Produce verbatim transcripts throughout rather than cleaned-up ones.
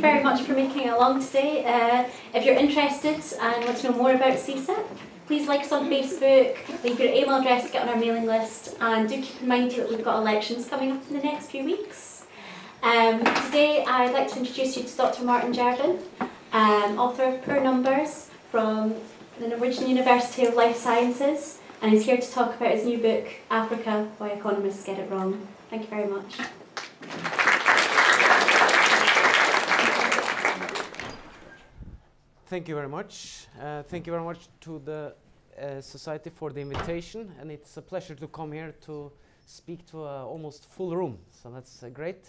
you very much for making it along today. Uh, if you're interested and want to know more about C S E P, please like us on Facebook, leave your email address to get on our mailing list, and do keep in mind that we've got elections coming up in the next few weeks. Um, today I'd like to introduce you to Doctor Martin Jerven, um, author of Poor Numbers from the Norwegian University of Life Sciences, and he's here to talk about his new book, Africa, Why Economists Get It Wrong. Thank you very much. Thank you very much. Uh, thank you very much to the uh, Society for the invitation, and it's a pleasure to come here to speak to an almost full room, so that's uh, great.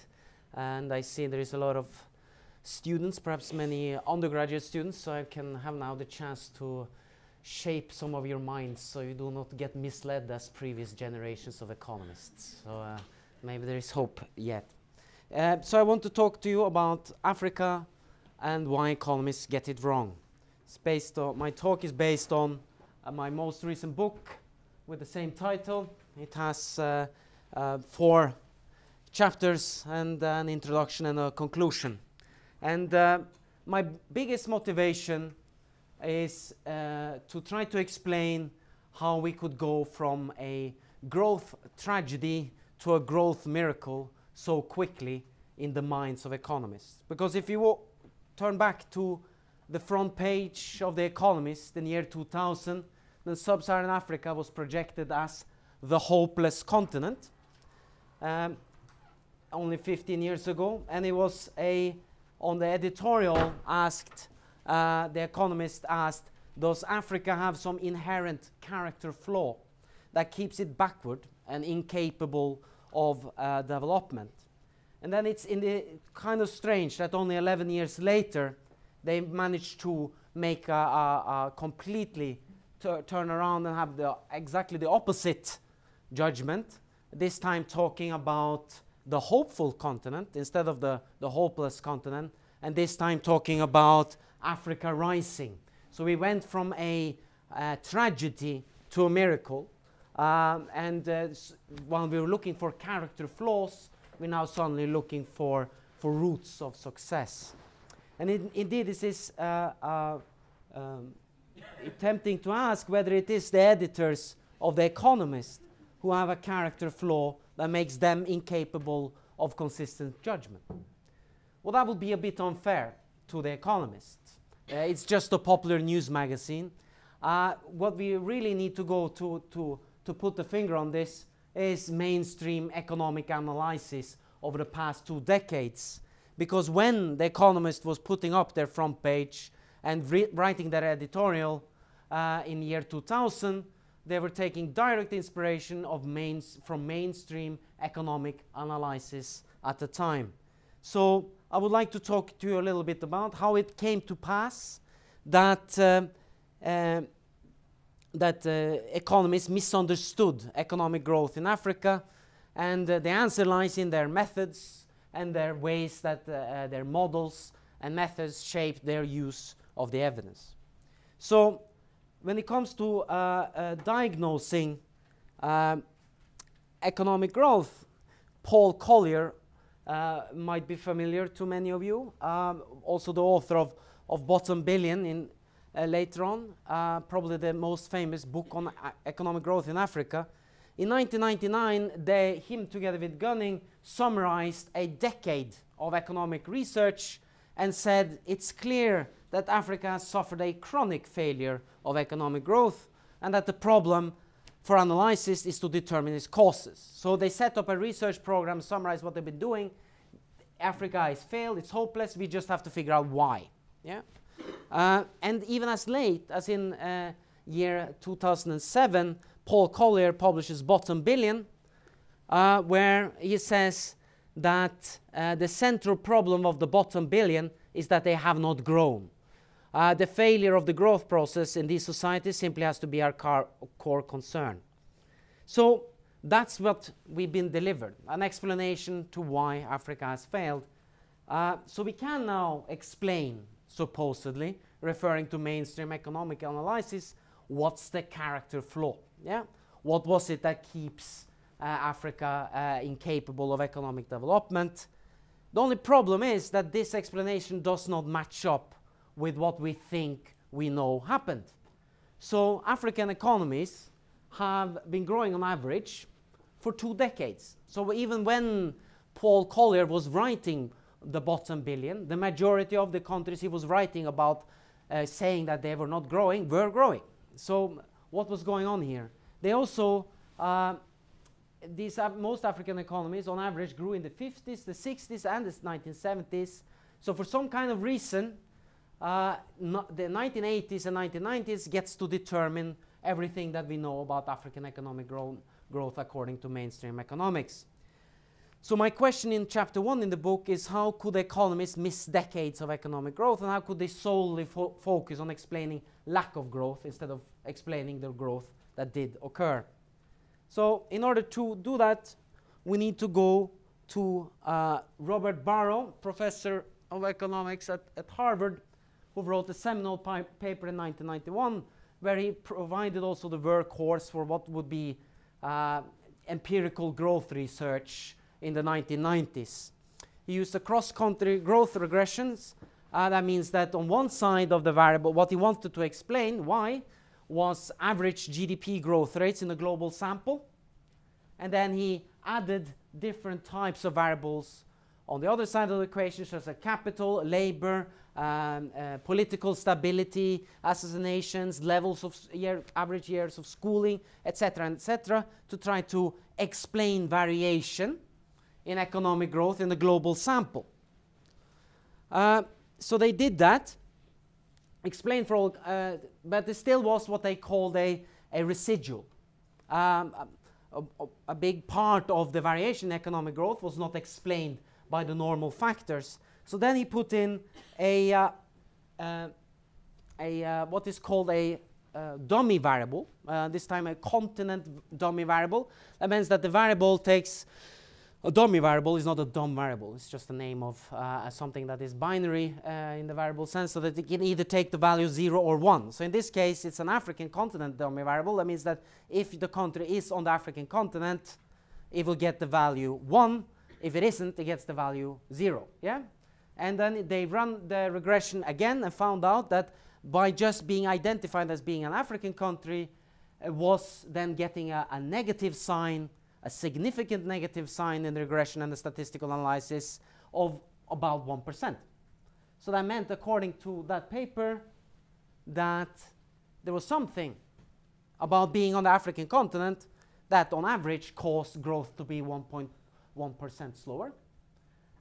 And I see there is a lot of students, perhaps many undergraduate students, so I can have now the chance to shape some of your minds so you do not get misled as previous generations of economists. So uh, maybe there is hope yet. Uh, so I want to talk to you about Africa and why economists get it wrong. It's based on, my talk is based on uh, my most recent book with the same title. It has uh, uh, four chapters and uh, an introduction and a conclusion. And uh, my biggest motivation is uh, to try to explain how we could go from a growth tragedy to a growth miracle so quickly in the minds of economists. Because if you turn back to the front page of The Economist in the year two thousand, then sub-Saharan Africa was projected as the hopeless continent um, only fifteen years ago, and it was a, on the editorial asked, uh, The Economist asked, does Africa have some inherent character flaw that keeps it backward and incapable of uh, development? And then it's in the kind of strange that only eleven years later, they managed to make a, a, a completely tur turn around and have the, exactly the opposite judgment, this time talking about the hopeful continent instead of the, the hopeless continent, and this time talking about Africa rising. So we went from a, a tragedy to a miracle. Um, and uh, while we were looking for character flaws, we're now suddenly looking for, for roots of success. And it, indeed, this is uh, uh, um, tempting to ask whether it is the editors of The Economist who have a character flaw that makes them incapable of consistent judgment. Well, that would be a bit unfair to The Economist. Uh, it's just a popular news magazine. Uh, what we really need to go to, to, to put the finger on this is mainstream economic analysis over the past two decades. Because when The Economist was putting up their front page and writing their editorial uh, in the year two thousand, they were taking direct inspiration of mains from mainstream economic analysis at the time. So I would like to talk to you a little bit about how it came to pass that uh, uh, that uh, economists misunderstood economic growth in Africa, and uh, the answer lies in their methods and their ways that uh, uh, their models and methods shape their use of the evidence. So when it comes to uh, uh, diagnosing uh, economic growth, Paul Collier uh, might be familiar to many of you, um, also the author of, of Bottom Billion in Uh, later on, uh, probably the most famous book on uh, economic growth in Africa. In nineteen ninety-nine, they, him together with Gunning summarized a decade of economic research and said it's clear that Africa has suffered a chronic failure of economic growth and that the problem for analysis is to determine its causes. So they set up a research program, summarized what they've been doing. Africa has failed, it's hopeless, we just have to figure out why. Yeah? Uh, and even as late as in uh, year two thousand seven, Paul Collier publishes Bottom Billion, uh, where he says that uh, the central problem of the bottom billion is that they have not grown. Uh, the failure of the growth process in these societies simply has to be our car core concern. So that's what we've been delivered, an explanation to why Africa has failed. Uh, so we can now explain, supposedly, referring to mainstream economic analysis, what's the character flaw? Yeah? What was it that keeps uh, Africa uh, incapable of economic development? The only problem is that this explanation does not match up with what we think we know happened. So African economies have been growing on average for two decades. So even when Paul Collier was writing The Bottom Billion, the majority of the countries he was writing about uh, saying that they were not growing were growing. So what was going on here? They also, uh, these uh, most African economies on average grew in the fifties, the sixties, and the nineteen seventies. So for some kind of reason, uh, no, the nineteen eighties and nineteen nineties gets to determine everything that we know about African economic growth, growth according to mainstream economics. So my question in chapter one in the book is, how could economists miss decades of economic growth, and how could they solely fo focus on explaining lack of growth instead of explaining the growth that did occur? So in order to do that, we need to go to uh, Robert Barrow, professor of economics at, at Harvard, who wrote a seminal paper in nineteen ninety-one, where he provided also the workhorse for what would be uh, empirical growth research in the nineteen nineties. He used a cross-country growth regressions. Uh, that means that on one side of the variable, what he wanted to explain, why, was average G D P growth rates in a global sample. And then he added different types of variables on the other side of the equation, such as capital, labor, um, uh, political stability, assassinations, levels of year, average years of schooling, et cetera, et cetera, to try to explain variation in economic growth in the global sample. Uh, so they did that, explained for all, uh, but there still was what they called a, a residual. Um, a, a, a big part of the variation in economic growth was not explained by the normal factors. So then he put in a, uh, uh, a uh, what is called a uh, dummy variable, uh, this time a continent dummy variable. That means that the variable takes A dummy variable is not a dumb variable. It's just the name of uh, something that is binary uh, in the variable sense, so that it can either take the value zero or one. So in this case, it's an African continent dummy variable. That means that if the country is on the African continent, it will get the value one. If it isn't, it gets the value zero. Yeah? And then they run the regression again and found out that by just being identified as being an African country, it was then getting a, a negative sign, a significant negative sign in the regression and the statistical analysis of about one percent. So that meant, according to that paper, that there was something about being on the African continent that on average caused growth to be one point one percent slower.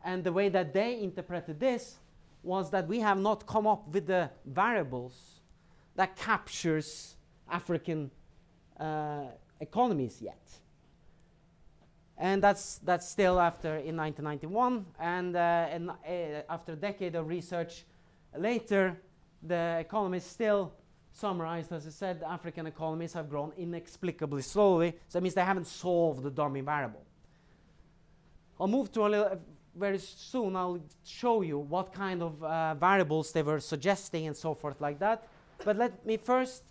And the way that they interpreted this was that we have not come up with the variables that captures African uh, economies yet. And that's, that's still after in nineteen ninety-one, and, uh, and uh, after a decade of research later, the economists still summarized, as I said, African economies have grown inexplicably slowly, so that means they haven't solved the dummy variable. I'll move to a little, uh, very soon I'll show you what kind of uh, variables they were suggesting and so forth like that, but let me first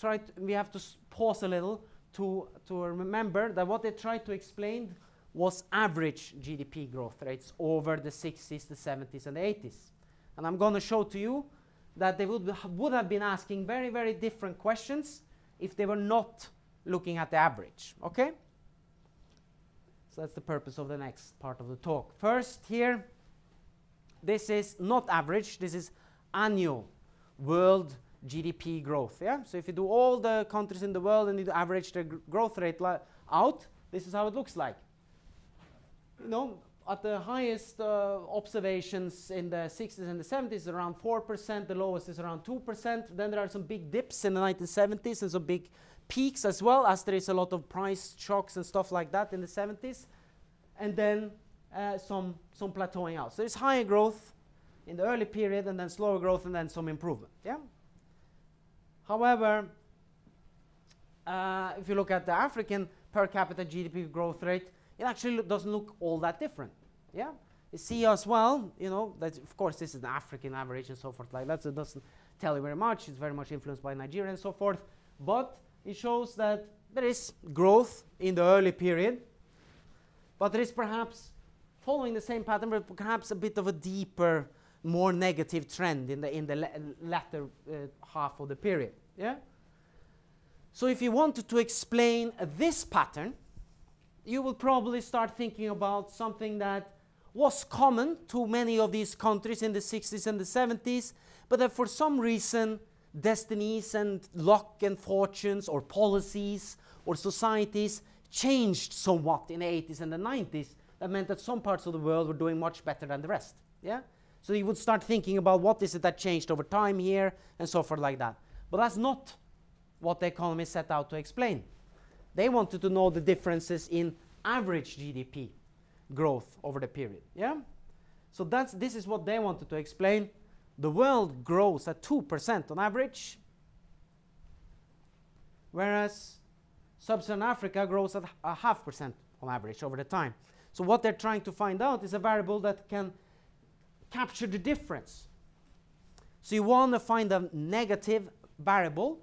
try to, we have to pause a little To, to remember that what they tried to explain was average G D P growth rates over the sixties, the seventies, and the eighties. And I'm going to show to you that they would, would have been asking very, very different questions if they were not looking at the average, okay? So that's the purpose of the next part of the talk. First here, this is not average, this is annual world G D P growth, yeah? So if you do all the countries in the world and you average their gr growth rate out, this is how it looks like. You know, at the highest uh, observations in the sixties and the seventies, around four percent, the lowest is around two percent. Then there are some big dips in the nineteen seventies and some big peaks as well, as there is a lot of price shocks and stuff like that in the seventies. And then uh, some, some plateauing out. So there's higher growth in the early period and then slower growth and then some improvement, yeah? However, uh, if you look at the African per capita G D P growth rate, it actually lo doesn't look all that different. Yeah, you see as well, you know, that of course this is the African average and so forth like that, so it doesn't tell you very much. It's very much influenced by Nigeria and so forth, but it shows that there is growth in the early period, but there is perhaps following the same pattern, but perhaps a bit of a deeper, more negative trend in the in the la latter uh, half of the period. Yeah. So if you wanted to explain uh, this pattern, you will probably start thinking about something that was common to many of these countries in the sixties and the seventies, but that for some reason destinies and luck and fortunes or policies or societies changed somewhat in the eighties and the nineties. That meant that some parts of the world were doing much better than the rest. Yeah? So you would start thinking about what is it that changed over time here and so forth like that. But that's not what the economists set out to explain. They wanted to know the differences in average G D P growth over the period. Yeah? So that's, this is what they wanted to explain. The world grows at two percent on average, whereas Sub-Saharan Africa grows at a half percent on average over the time. So what they're trying to find out is a variable that can capture the difference. So you want to find a negative variable.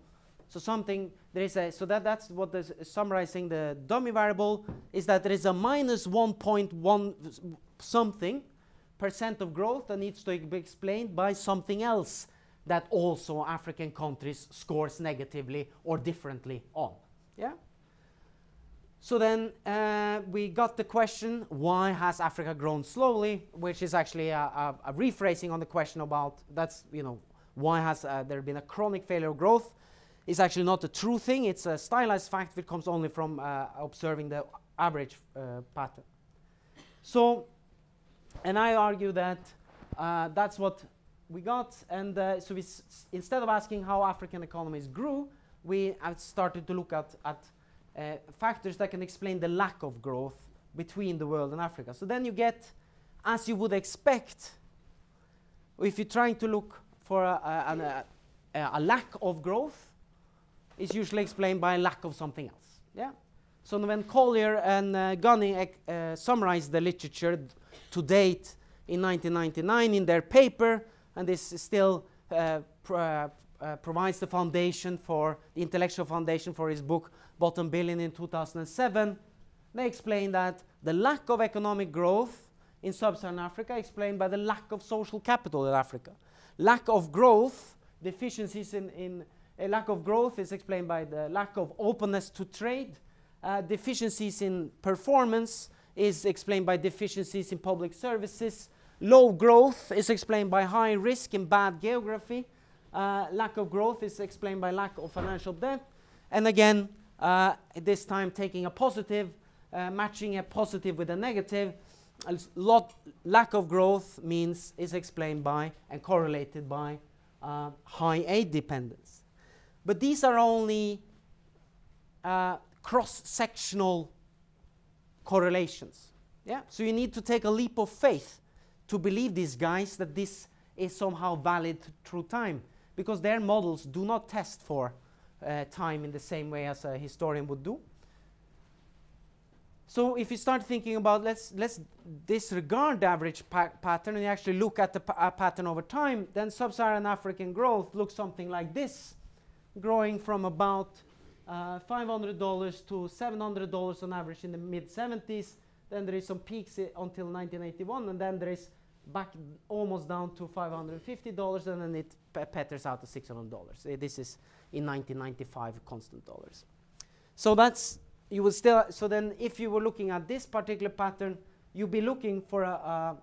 So something there is a so that that's what is summarizing the dummy variable is that there is a minus one point one something percent of growth that needs to be explained by something else that also African countries scores negatively or differently on. Yeah. So then uh, we got the question, why has Africa grown slowly? Which is actually a, a, a rephrasing on the question about that's, you know, why has uh, there been a chronic failure of growth? It's actually not a true thing. It's a stylized fact that comes only from uh, observing the average uh, pattern. So, and I argue that uh, that's what we got. And uh, so we s instead of asking how African economies grew, we started to look at, at uh, factors that can explain the lack of growth between the world and Africa. So then you get, as you would expect, if you're trying to look for a, a, a, a lack of growth, it's usually explained by lack of something else. Yeah? So when Collier and uh, Gunning uh, summarized the literature to date in nineteen ninety-nine in their paper, and this is still uh, pr Uh, provides the foundation for the intellectual foundation for his book Bottom Billion in two thousand seven. They explain that the lack of economic growth in Sub-Saharan Africa explained by the lack of social capital in Africa. Lack of growth, deficiencies in, in a lack of growth is explained by the lack of openness to trade. Uh, deficiencies in performance is explained by deficiencies in public services. Low growth is explained by high risk and bad geography. Uh, lack of growth is explained by lack of financial debt, and again, uh, this time taking a positive, uh, matching a positive with a negative. A lot, lack of growth means is explained by and correlated by uh, high aid dependence. But these are only uh, cross-sectional correlations. Yeah, so you need to take a leap of faith to believe these guys that this is somehow valid through time, because their models do not test for uh, time in the same way as a historian would do. So if you start thinking about let's, let's disregard the average pa pattern and actually look at the pa pattern over time, then Sub-Saharan African growth looks something like this, growing from about uh, five hundred dollars to seven hundred dollars on average in the mid seventies. Then there is some peaks until nineteen eighty-one, and then there is back almost down to five hundred fifty dollars, and then it peters out to six hundred dollars. This is in nineteen ninety-five constant dollars. So that's, you will still, so then if you were looking at this particular pattern, you'd be looking for a,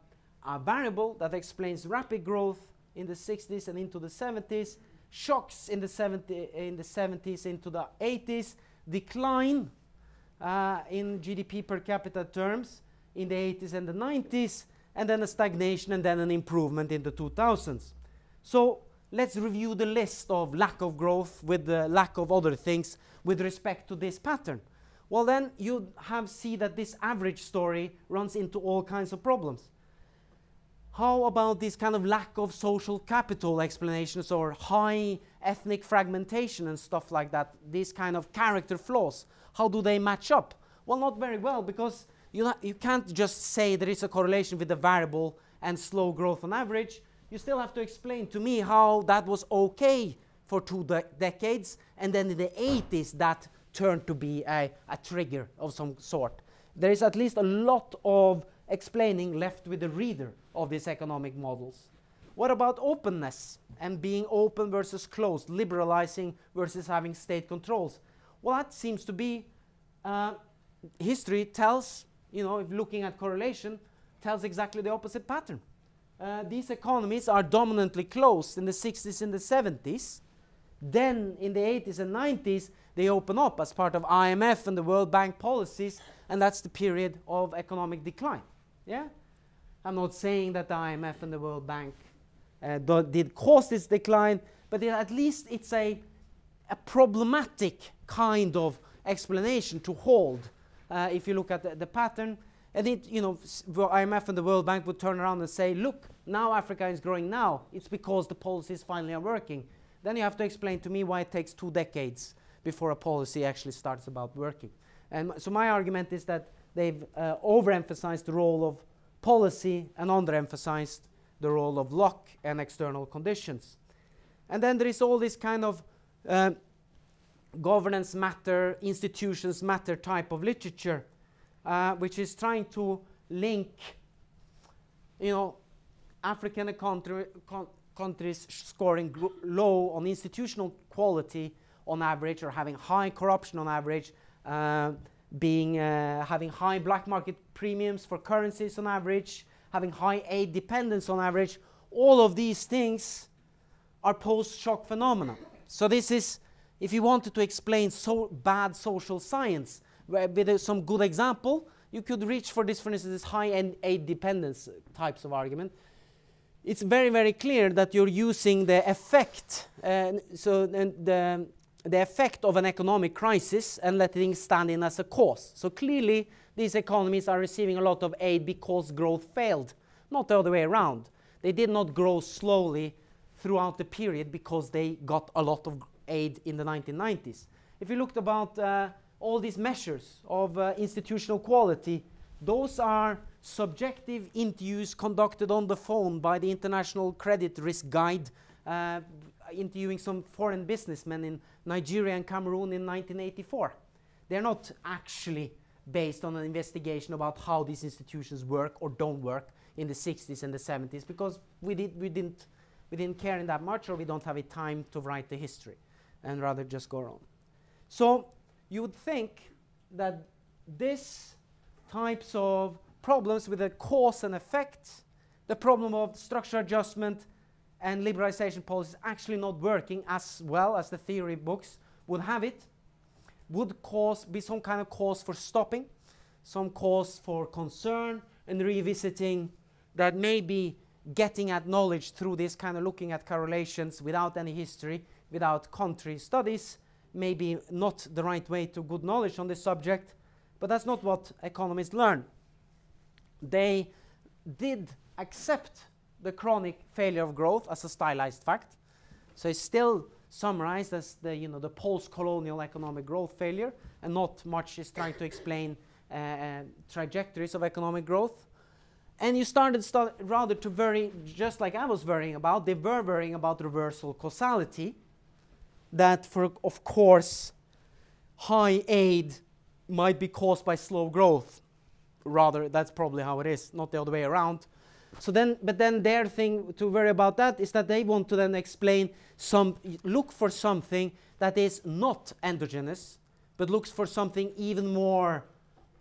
a, a variable that explains rapid growth in the sixties and into the seventies, shocks in the, seventy, in the seventies into the eighties, decline uh, in G D P per capita terms in the eighties and the nineties, and then a stagnation, and then an improvement in the two thousands. So let's review the list of lack of growth with the lack of other things with respect to this pattern. Well, then you have see that this average story runs into all kinds of problems. How about this kind of lack of social capital explanations or high ethnic fragmentation and stuff like that? These kind of character flaws, how do they match up? Well, not very well, because You, not, you can't just say there is a correlation with the variable and slow growth on average. You still have to explain to me how that was okay for two de decades, and then in the eighties that turned to be a, a trigger of some sort. There is at least a lot of explaining left with the reader of these economic models. What about openness and being open versus closed, liberalizing versus having state controls? Well, that seems to be, uh, history tells, you know, if looking at correlation, tells exactly the opposite pattern. Uh, these economies are dominantly closed in the sixties and the seventies. Then in the eighties and nineties, they open up as part of I M F and the World Bank policies, and that's the period of economic decline. Yeah? I'm not saying that the I M F and the World Bank uh, did cause this decline, but it, at least it's a, a problematic kind of explanation to hold uh, if you look at the, the pattern. And it, you know, I M F and the World Bank would turn around and say, look, now Africa is growing now. It's because the policies finally are working. Then you have to explain to me why it takes two decades before a policy actually starts about working. And so my argument is that they've uh, overemphasized the role of policy and underemphasized the role of luck and external conditions. And then there is all this kind of uh, governance matter, institutions matter type of literature, Uh, which is trying to link, you know, African country, con countries scoring low on institutional quality on average, or having high corruption on average, uh, being uh, having high black market premiums for currencies on average, having high aid dependence on average. All of these things are post-shock phenomena. So this is, if you wanted to explain so bad social science, with uh, some good example, you could reach for this, for instance, this high-end aid dependence types of argument. It's very, very clear that you're using the effect, uh, so the, the, the effect of an economic crisis and letting it stand in as a cause. So clearly, these economies are receiving a lot of aid because growth failed, not the other way around. They did not grow slowly throughout the period because they got a lot of aid in the nineteen nineties. If you looked about uh, all these measures of uh, institutional quality, those are subjective interviews conducted on the phone by the International Credit Risk Guide, uh, interviewing some foreign businessmen in Nigeria and Cameroon in nineteen eighty-four. They're not actually based on an investigation about how these institutions work or don't work in the sixties and the seventies, because we, did, we, didn't, we didn't care in that much, or we don't have a time to write the history, and rather just go on. So, you would think that these types of problems with the cause and effect, the problem of structural adjustment and liberalization policies actually not working as well as the theory books would have it, would cause, be some kind of cause for stopping, some cause for concern and revisiting, that maybe getting at knowledge through this kind of looking at correlations without any history, without country studies, maybe not the right way to good knowledge on this subject, but that's not what economists learn. They did accept the chronic failure of growth as a stylized fact. So it's still summarized as the, you know, the post-colonial economic growth failure, and not much is trying to explain uh, trajectories of economic growth. And you started st- rather to worry, just like I was worrying about, they were worrying about reversal causality, that for, of course, high aid might be caused by slow growth. Rather, that's probably how it is, not the other way around. So then, but then their thing to worry about that is that they want to then explain some, look for something that is not endogenous, but looks for something even more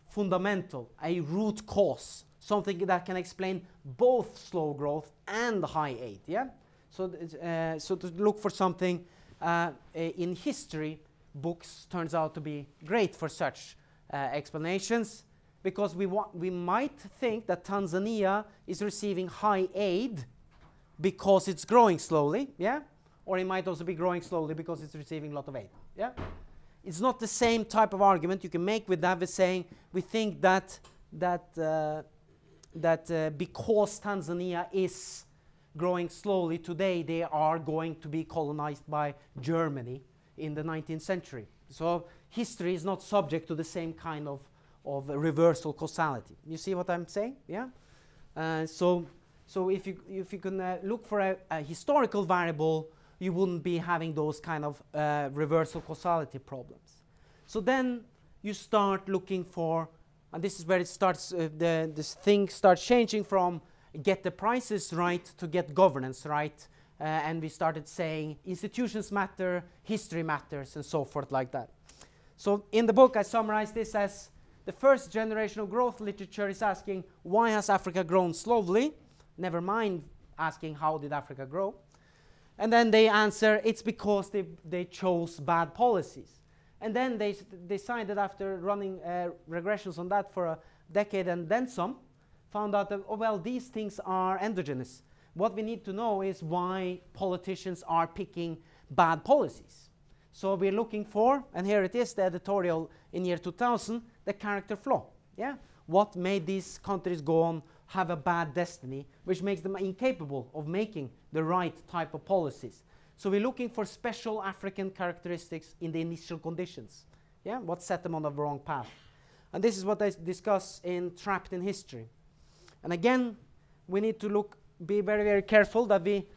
fundamental, a root cause, something that can explain both slow growth and high aid, yeah? So, uh, so to look for something Uh, in history books turns out to be great for such uh, explanations, because we, we might think that Tanzania is receiving high aid because it's growing slowly, yeah? Or it might also be growing slowly because it's receiving a lot of aid, yeah? It's not the same type of argument you can make with that, with saying we think that, that, uh, that uh, because Tanzania is growing slowly today, they are going to be colonized by Germany in the nineteenth century. So history is not subject to the same kind of, of reversal causality. You see what I'm saying? Yeah? Uh, so so if, you, if you can uh, look for a, a historical variable, you wouldn't be having those kind of uh, reversal causality problems. So then you start looking for And this is where it starts, uh, the, this thing starts changing from get the prices right to get governance right. Uh, and we started saying institutions matter, history matters, and so forth like that. So in the book, I summarize this as the first generation of growth literature is asking, why has Africa grown slowly? Never mind asking, how did Africa grow? And then they answer, it's because they, they chose bad policies. And then they decided, after running uh, regressions on that for a decade and then some, found out that, oh, well, these things are endogenous. What we need to know is why politicians are picking bad policies. So we're looking for, and here it is, the editorial in year two thousand, the character flaw. Yeah? What made these countries go on, have a bad destiny, which makes them incapable of making the right type of policies. So we're looking for special African characteristics in the initial conditions. Yeah? What set them on the wrong path? And this is what I discuss in Trapped in History. And again, we need to look, be very, very careful that we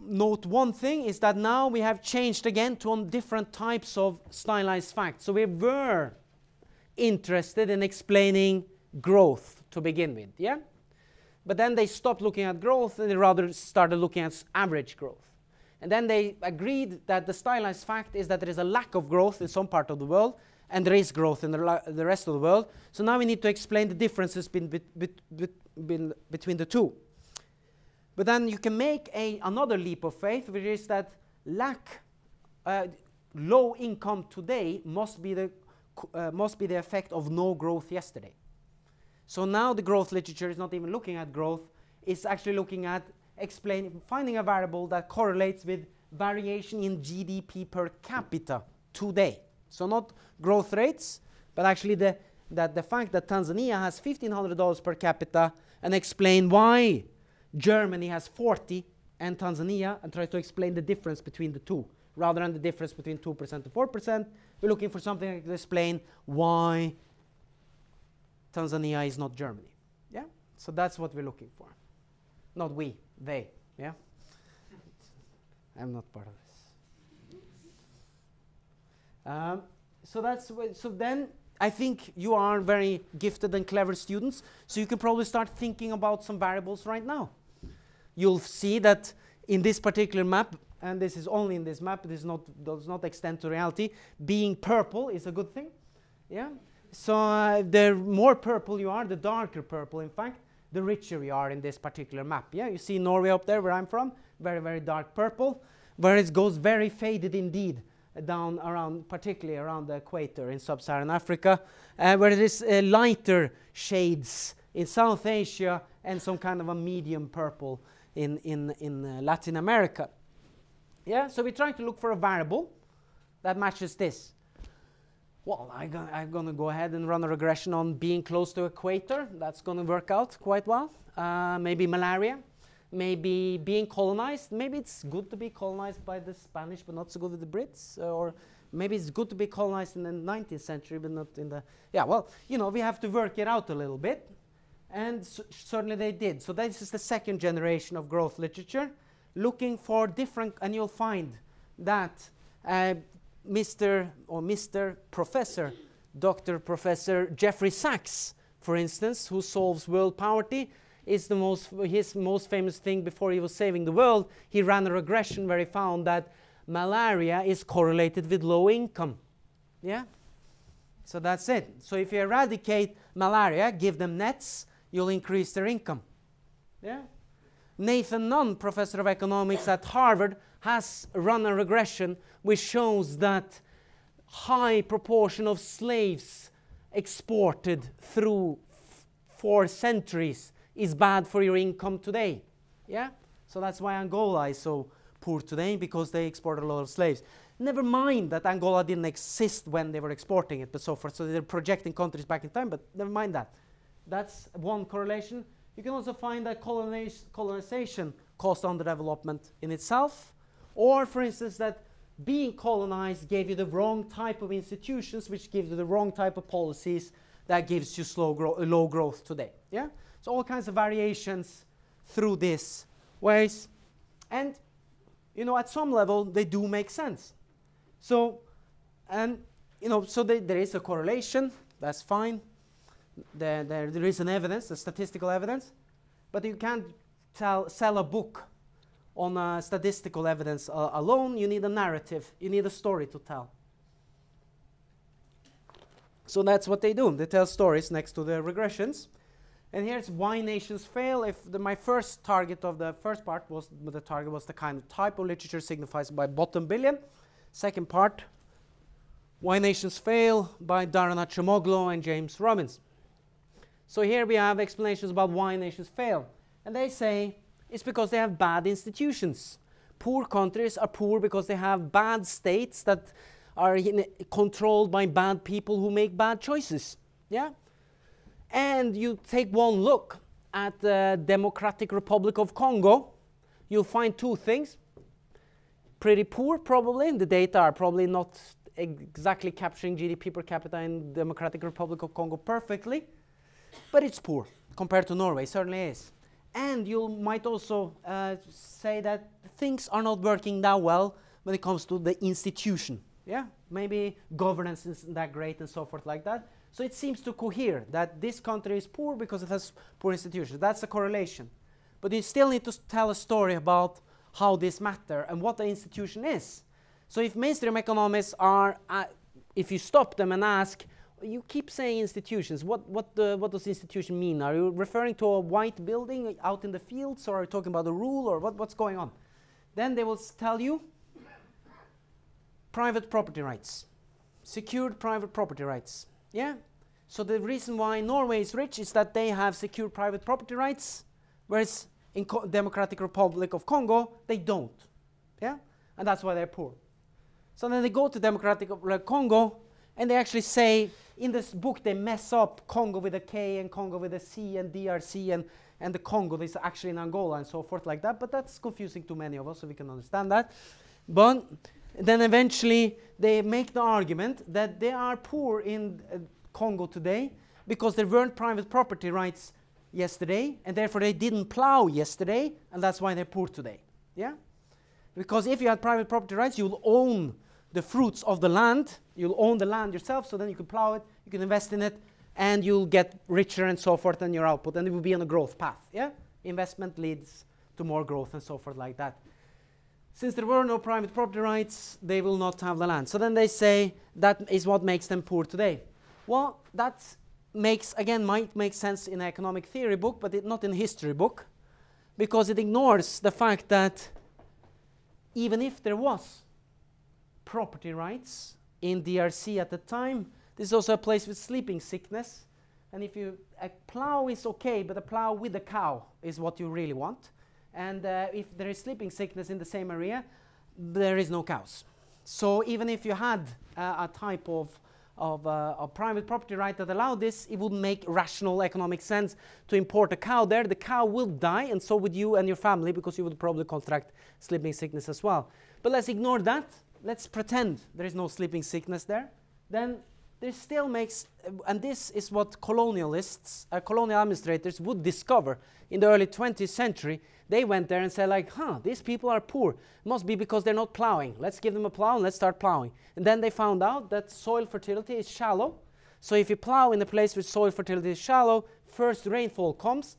note one thing, is that now we have changed again to on different types of stylized facts. So we were interested in explaining growth to begin with, yeah? But then they stopped looking at growth and they rather started looking at average growth. And then they agreed that the stylized fact is that there is a lack of growth in some part of the world and there is growth in the, the rest of the world. So now we need to explain the differences been, be, be, be, been between the two. But then you can make a, another leap of faith, which is that lack, uh, low income today must be, the, uh, must be the effect of no growth yesterday. So now the growth literature is not even looking at growth, it's actually looking at explaining, finding a variable that correlates with variation in G D P per capita today. So not growth rates, but actually the, that the fact that Tanzania has fifteen hundred dollars per capita, and explain why Germany has forty and Tanzania, and try to explain the difference between the two. Rather than the difference between two percent and four percent, we're looking for something to explain why Tanzania is not Germany, yeah? So that's what we're looking for. Not we, they, yeah? I'm not part of this. Um, so that's, so then I think you are very gifted and clever students, so you can probably start thinking about some variables right now. You'll see that in this particular map, and this is only in this map, this not, does not extend to reality, being purple is a good thing, yeah? So uh, the more purple you are, the darker purple, in fact, the richer you are in this particular map. Yeah, you see Norway up there, where I'm from, very, very dark purple, where it goes very faded indeed uh, down around, particularly around the equator in sub-Saharan Africa, uh, where it is uh, lighter shades in South Asia and some kind of a medium purple in, in, in uh, Latin America. Yeah, so we're trying to look for a variable that matches this. Well, I go, I'm going to go ahead and run a regression on being close to equator. That's going to work out quite well. Uh, maybe malaria, maybe being colonized. Maybe it's good to be colonized by the Spanish, but not so good with the Brits. Uh, or maybe it's good to be colonized in the nineteenth century, but not in the... Yeah, well, you know, we have to work it out a little bit. And so, certainly they did. So this is the second generation of growth literature, looking for different... And you'll find that... Uh, Mister or Mister Professor, Doctor Professor Jeffrey Sachs, for instance, who solves world poverty, is the most, his most famous thing before he was saving the world. He ran a regression where he found that malaria is correlated with low income. Yeah? So that's it. So if you eradicate malaria, give them nets, you'll increase their income. Yeah? Nathan Nunn, professor of economics at Harvard, has run a regression which shows that high proportion of slaves exported through four centuries is bad for your income today. Yeah? So that's why Angola is so poor today, because they export a lot of slaves. Never mind that Angola didn't exist when they were exporting it, but so forth. So they're projecting countries back in time, but never mind that. That's one correlation. You can also find that coloniz- colonization caused underdevelopment in itself. Or, for instance, that being colonized gave you the wrong type of institutions, which gives you the wrong type of policies that gives you slow gro low growth today. Yeah? So all kinds of variations through these ways. And, you know, at some level, they do make sense. So, and, you know, so they, there is a correlation. That's fine. There, there, there is an evidence, a statistical evidence, but you can't tell, sell a book on uh, statistical evidence uh, alone. You need a narrative. You need a story to tell. So that's what they do. They tell stories next to the regressions. And here's why nations fail. If the, my first target of the first part was the target was the kind of type of literature signified by Bottom Billion. Second part, Why Nations Fail by Daron Acemoglu and James Robbins. So here we have explanations about why nations fail. And they say it's because they have bad institutions. Poor countries are poor because they have bad states that are in, controlled by bad people who make bad choices. Yeah? And you take one look at the Democratic Republic of Congo, you'll find two things. Pretty poor, probably. The data are probably not exactly capturing G D P per capita in Democratic Republic of Congo perfectly, but it's poor compared to Norway, certainly is. And you might also uh, say that things are not working that well when it comes to the institution. Yeah, maybe governance isn't that great and so forth like that. So it seems to cohere that this country is poor because it has poor institutions. That's a correlation. But you still need to tell a story about how this matter and what the institution is. So if mainstream economists are, uh, if you stop them and ask, you keep saying institutions, what, what, the, what does institution mean? Are you referring to a white building out in the fields, or are you talking about a rule, or what, what's going on? Then they will tell you private property rights, secured private property rights. Yeah? So the reason why Norway is rich is that they have secure private property rights, whereas in Co Democratic Republic of Congo, they don't. Yeah? And that's why they're poor. So then they go to Democratic Republic of Congo, and they actually say, in this book, they mess up Congo with a K and Congo with a C and D R C and, and the Congo is actually in Angola and so forth like that. But that's confusing to many of us, so we can understand that. But then eventually they make the argument that they are poor in uh, Congo today because there weren't private property rights yesterday, and therefore they didn't plow yesterday, and that's why they're poor today. Yeah? Because if you had private property rights, you'll own the fruits of the land, you'll own the land yourself, so then you can plow it, you can invest in it, and you'll get richer and so forth in your output, and it will be on a growth path. Yeah? Investment leads to more growth and so forth like that. Since there were no private property rights, they will not have the land. So then they say that is what makes them poor today. Well, that makes, again, might make sense in an economic theory book, but it, not in a history book, because it ignores the fact that even if there was property rights in D R C at the time, this is also a place with sleeping sickness. And if you, a plow is okay, but a plow with a cow is what you really want. And uh, if there is sleeping sickness in the same area, there is no cows. So even if you had uh, a type of, of uh, a private property right that allowed this, it would make rational economic sense to import a cow there. The cow will die, and so would you and your family, because you would probably contract sleeping sickness as well. But let's ignore that. Let's pretend there is no sleeping sickness there. Then this still makes, uh, and this is what colonialists, uh, colonial administrators would discover in the early twentieth century. They went there and said like, huh, these people are poor. Must be because they're not plowing. Let's give them a plow and let's start plowing. And then they found out that soil fertility is shallow. So if you plow in a place where soil fertility is shallow, first rainfall comes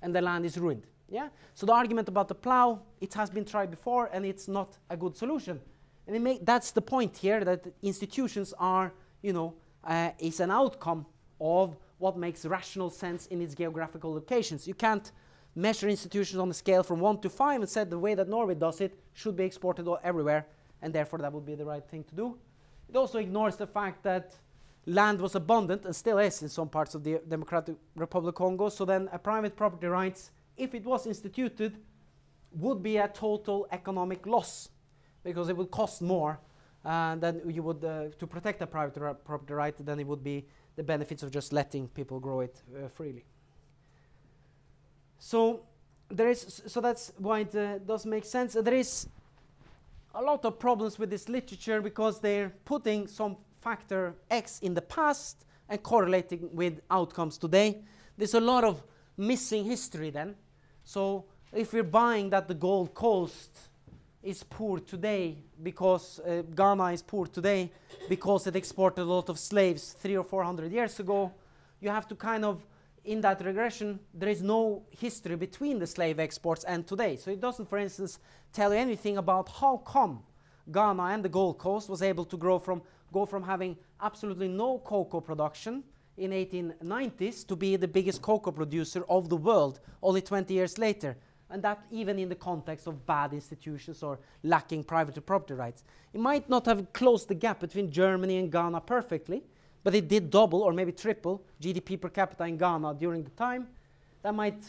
and the land is ruined. Yeah? So the argument about the plow, it has been tried before and it's not a good solution. And it may, that's the point here, that institutions are, you know, uh, is an outcome of what makes rational sense in its geographical locations. You can't measure institutions on a scale from one to five and said the way that Norway does it should be exported everywhere, and therefore that would be the right thing to do. It also ignores the fact that land was abundant and still is in some parts of the Democratic Republic of Congo, so then a private property rights, if it was instituted, would be a total economic loss because it would cost more uh, than you would uh, to protect a private ra- property right than it would be the benefits of just letting people grow it uh, freely. So there is, so that's why it uh, does make sense. There is a lot of problems with this literature because they're putting some factor X in the past and correlating with outcomes today. There's a lot of missing history then. So if we're buying that the Gold Coast is poor today because uh, Ghana is poor today because it exported a lot of slaves three or four hundred years ago. You have to kind of, in that regression, there is no history between the slave exports and today. So it doesn't, for instance, tell you anything about how come Ghana and the Gold Coast was able to grow from, go from having absolutely no cocoa production in eighteen nineties to be the biggest cocoa producer of the world only twenty years later. And that even in the context of bad institutions or lacking private property rights. It might not have closed the gap between Germany and Ghana perfectly, but it did double or maybe triple G D P per capita in Ghana during the time. That might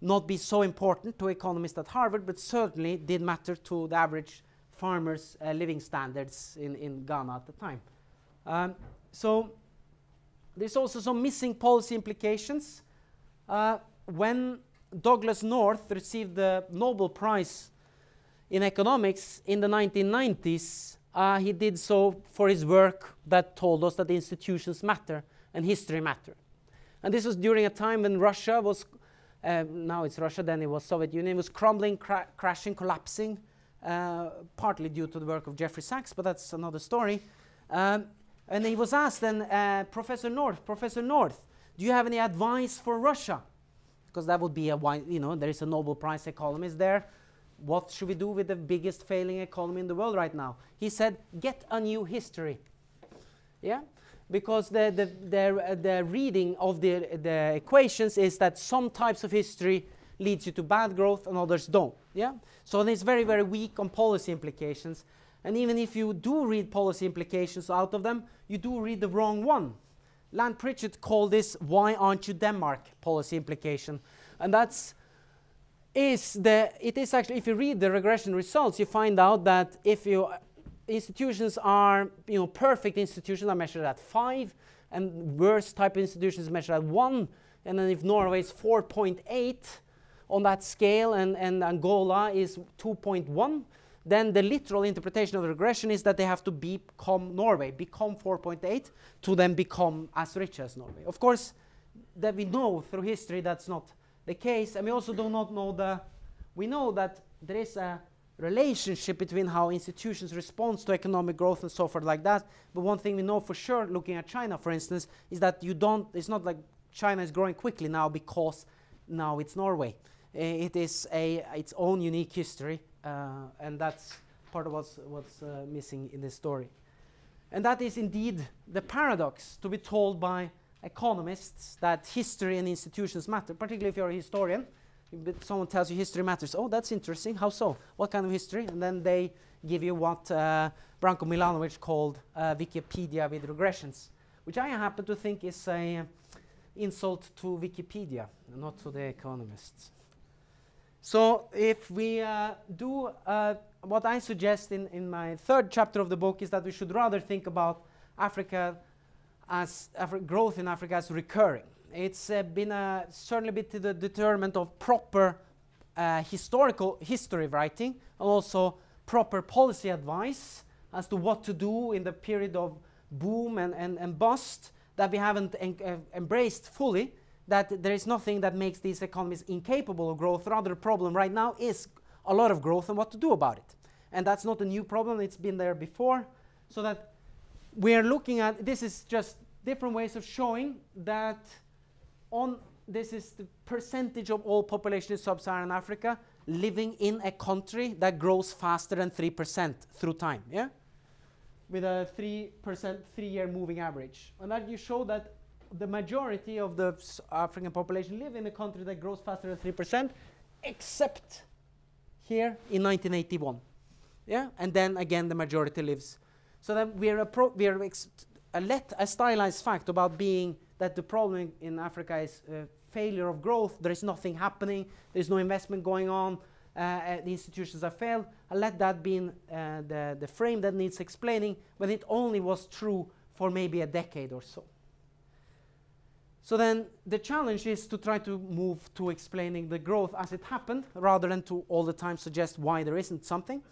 not be so important to economists at Harvard, but certainly did matter to the average farmers' uh, living standards in, in Ghana at the time. Um, so there's also some missing policy implications. Uh, when Douglas North received the Nobel Prize in economics in the nineteen nineties, uh, he did so for his work that told us that institutions matter and history matter. And this was during a time when Russia was, uh, now it's Russia, then it was Soviet Union, was crumbling, cra crashing, collapsing, uh, partly due to the work of Jeffrey Sachs, but that's another story. Um, and he was asked then, uh, Professor North, Professor North, do you have any advice for Russia? Because that would be a wide, you know, there is a Nobel Prize economist there. What should we do with the biggest failing economy in the world right now? He said, get a new history. Yeah, because the, the, the, uh, the reading of the, the equations is that some types of history leads you to bad growth and others don't. Yeah, so it's very, very weak on policy implications. And even if you do read policy implications out of them, you do read the wrong one. Land Pritchett called this "Why Aren't You Denmark?" policy implication, and that's is the it is actually, if you read the regression results, you find out that if you uh, institutions are, you know, perfect institutions are measured at five, and worst type of institutions measured at one, and then if Norway is four point eight on that scale and and Angola is two point one, then the literal interpretation of the regression is that they have to become Norway, become four point eight, to then become as rich as Norway. Of course, that we know through history that's not the case, and we also do not know the, we know that there is a relationship between how institutions respond to economic growth and so forth like that, but one thing we know for sure, looking at China, for instance, is that you don't, it's not like China is growing quickly now because now it's Norway. It is a, its own unique history. Uh, and that's part of what's, what's uh, missing in this story. And that is indeed the paradox to be told by economists that history and institutions matter, particularly if you're a historian. But someone tells you history matters. Oh, that's interesting. How so? What kind of history? And then they give you what uh, Branko Milanovic called uh, Wikipedia with regressions, which I happen to think is an insult to Wikipedia, not to the economists. So if we uh, do uh, what I suggest in, in my third chapter of the book is that we should rather think about Africa as Afri growth in Africa as recurring. It's uh, been a, certainly been to the determinant of proper uh, historical history writing and also proper policy advice as to what to do in the period of boom and, and, and bust that we haven't en uh, embraced fully. That there is nothing that makes these economies incapable of growth. Rather, the problem right now is a lot of growth and what to do about it. And that's not a new problem. It's been there before. So that we are looking at, this is just different ways of showing that on, this is the percentage of all population in sub-Saharan Africa living in a country that grows faster than three percent through time, yeah? With a three percent three-year moving average. And that you show that the majority of the African population live in a country that grows faster than three percent, except here in nineteen eighty-one. Yeah, and then again the majority lives. So then we are, a we are ex a let a stylized fact about being that the problem in Africa is uh, failure of growth. There is nothing happening. There is no investment going on. Uh, the institutions have failed. I let that be in, uh, the, the frame that needs explaining when it only was true for maybe a decade or so. So then the challenge is to try to move to explaining the growth as it happened rather than to all the time suggest why there isn't something.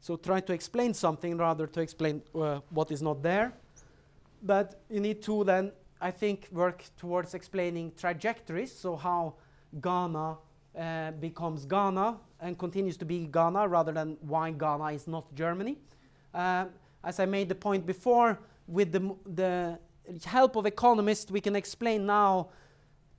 So try to explain something rather to explain uh, what is not there. But you need to then, I think, work towards explaining trajectories. So how Ghana uh, becomes Ghana and continues to be Ghana rather than why Ghana is not Germany. Uh, as I made the point before, with the, the help of economists, we can explain now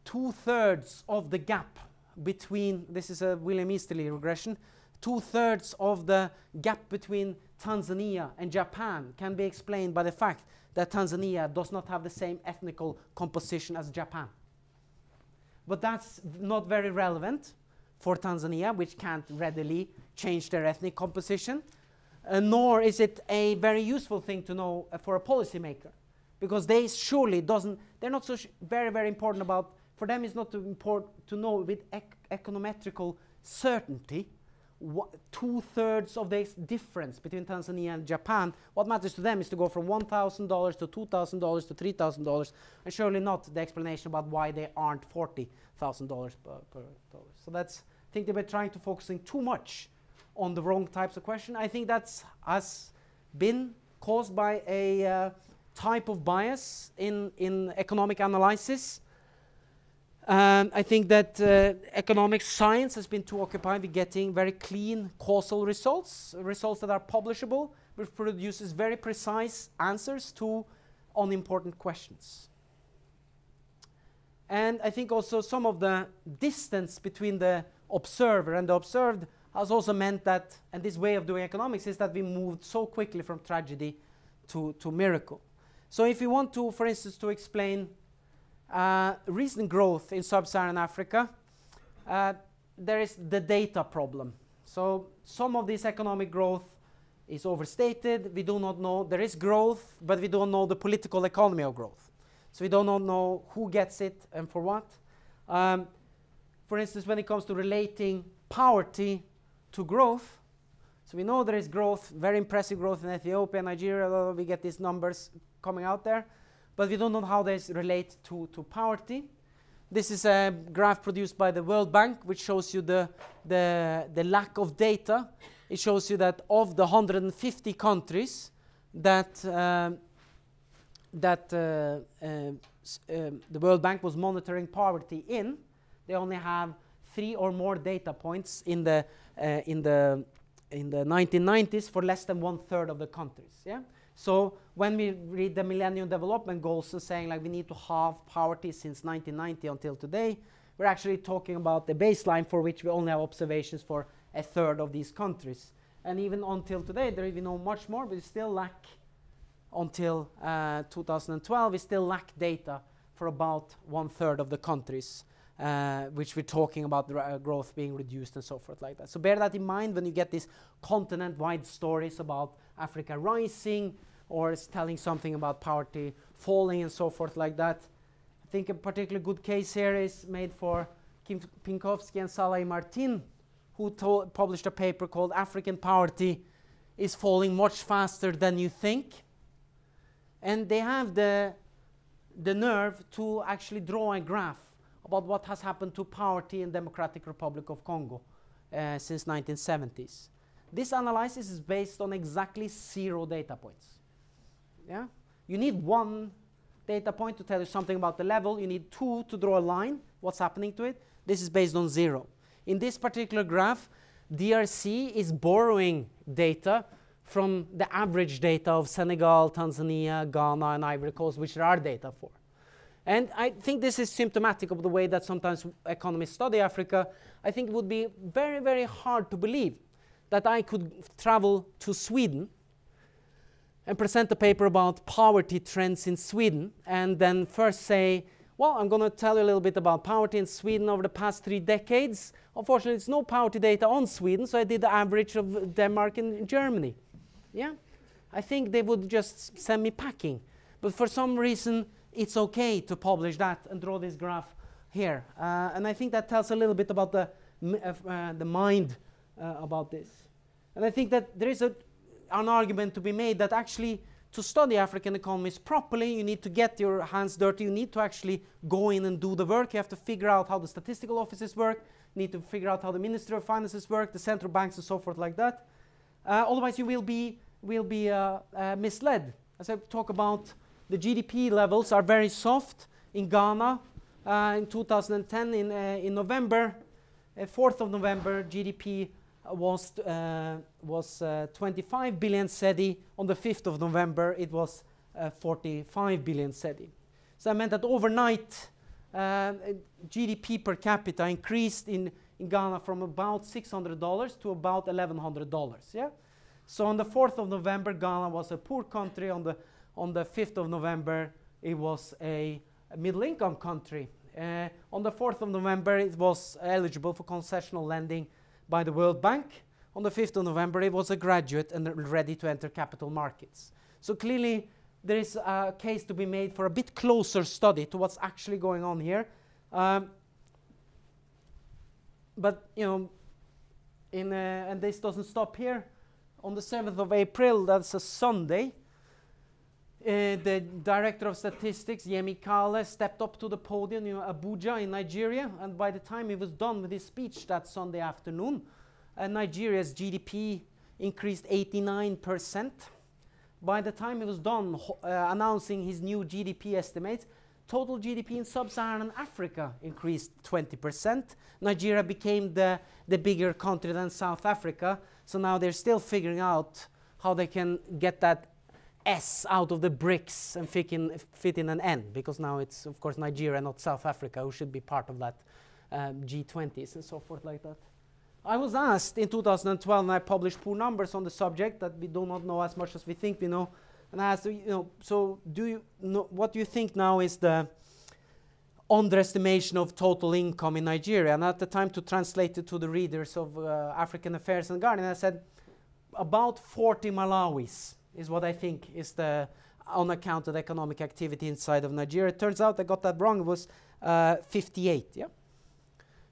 two-thirds of the gap between, this is a William Easterly regression, two-thirds of the gap between Tanzania and Japan can be explained by the fact that Tanzania does not have the same ethnical composition as Japan. But that's not very relevant for Tanzania, which can't readily change their ethnic composition, uh, nor is it a very useful thing to know uh, for a policymaker, because they surely doesn't, they're not so sh very, very important about, for them it's not important to know with ec econometrical certainty two-thirds of the difference between Tanzania and Japan. What matters to them is to go from one thousand dollars to two thousand dollars to three thousand dollars, and surely not the explanation about why they aren't forty thousand dollars per, per dollar. So that's, I think they've been trying to focusing too much on the wrong types of question. I think that's has been caused by a uh, type of bias in, in economic analysis. Um, I think that uh, economic science has been too occupied with getting very clean causal results, results that are publishable, which produces very precise answers to unimportant questions. And I think also some of the distance between the observer and the observed has also meant that, and this way of doing economics is that we moved so quickly from tragedy to, to miracle. So if you want to, for instance, to explain Uh, recent growth in sub-Saharan Africa, uh, there is the data problem. So some of this economic growth is overstated. We do not know there is growth, but we don't know the political economy of growth. So we don't know who gets it and for what. Um, for instance, when it comes to relating poverty to growth, so we know there is growth, very impressive growth in Ethiopia, Nigeria, we get these numbers coming out there, but we don't know how they relate to, to poverty. This is a graph produced by the World Bank, which shows you the, the, the lack of data. It shows you that of the one hundred fifty countries that, uh, that uh, uh, um, the World Bank was monitoring poverty in, they only have three or more data points in the, uh, in the, in the nineteen nineties for less than one-third of the countries. Yeah? So when we read the Millennium Development Goals and saying like we need to halve poverty since nineteen ninety until today, we're actually talking about the baseline for which we only have observations for a third of these countries. And even until today, there we know much more, but we still lack, until uh, two thousand twelve, we still lack data for about one third of the countries, uh, which we're talking about the uh, growth being reduced and so forth like that. So bear that in mind when you get these continent-wide stories about Africa rising, or it's telling something about poverty falling and so forth like that. I think a particularly good case here is made for Kim Pinkowski and Saleh Martin, who published a paper called African Poverty is Falling Much Faster Than You Think. And they have the, the nerve to actually draw a graph about what has happened to poverty in Democratic Republic of Congo uh, since nineteen seventies. This analysis is based on exactly zero data points. Yeah? You need one data point to tell you something about the level. You need two to draw a line, what's happening to it. This is based on zero. In this particular graph, D R C is borrowing data from the average data of Senegal, Tanzania, Ghana, and Ivory Coast, which there are data for. And I think this is symptomatic of the way that sometimes economists study Africa. I think it would be very, very hard to believe that I could travel to Sweden and present a paper about poverty trends in Sweden, and then first say, well, I'm going to tell you a little bit about poverty in Sweden over the past three decades. Unfortunately, there's no poverty data on Sweden, so I did the average of Denmark and Germany. Yeah, I think they would just send me packing. But for some reason, it's okay to publish that and draw this graph here. Uh, and I think that tells a little bit about the, uh, the mind uh, about this. And I think that there is a an argument to be made that actually to study African economies properly, you need to get your hands dirty, you need to actually go in and do the work, you have to figure out how the statistical offices work, you need to figure out how the Ministry of Finances work, the central banks and so forth like that. Uh, otherwise you will be, will be uh, uh, misled. As I talk about, the G D P levels are very soft in Ghana uh, in two thousand ten in, uh, in November. uh, fourth of November, G D P was uh, was uh, twenty-five billion S E D I. On the fifth of November, it was uh, forty-five billion S E D I. So that meant that overnight, uh, G D P per capita increased in, in Ghana from about six hundred dollars to about eleven hundred dollars. Yeah. So on the fourth of November, Ghana was a poor country. On the on the fifth of November, it was a middle-income country. Uh, on the fourth of November, it was eligible for concessional lending by the World Bank. On the fifth of November, it was a graduate and ready to enter capital markets. So clearly, there is a case to be made for a bit closer study to what's actually going on here. Um, but, you know, in, uh, and this doesn't stop here. On the seventh of April, that's a Sunday, Uh, the director of statistics, Yemi Kale, stepped up to the podium in Abuja in Nigeria, and by the time he was done with his speech that Sunday afternoon, uh, Nigeria's G D P increased eighty-nine percent. By the time he was done uh, announcing his new G D P estimates, total G D P in sub-Saharan Africa increased twenty percent. Nigeria became the, the bigger country than South Africa, so now they're still figuring out how they can get that S out of the bricks and fit in, fit in an N, because now it's, of course, Nigeria, not South Africa, who should be part of that um, G twenties and so forth like that. I was asked in two thousand twelve, and I published Poor Numbers on the subject, that we do not know as much as we think we know. And I asked, you know, so do you know, what do you think now is the underestimation of total income in Nigeria? And at the time, to translate it to the readers of uh, African Affairs and Guardian, I said, about forty Malawis is what I think is the unaccounted economic activity inside of Nigeria. It turns out I got that wrong. It was uh, fifty-eight. Yeah,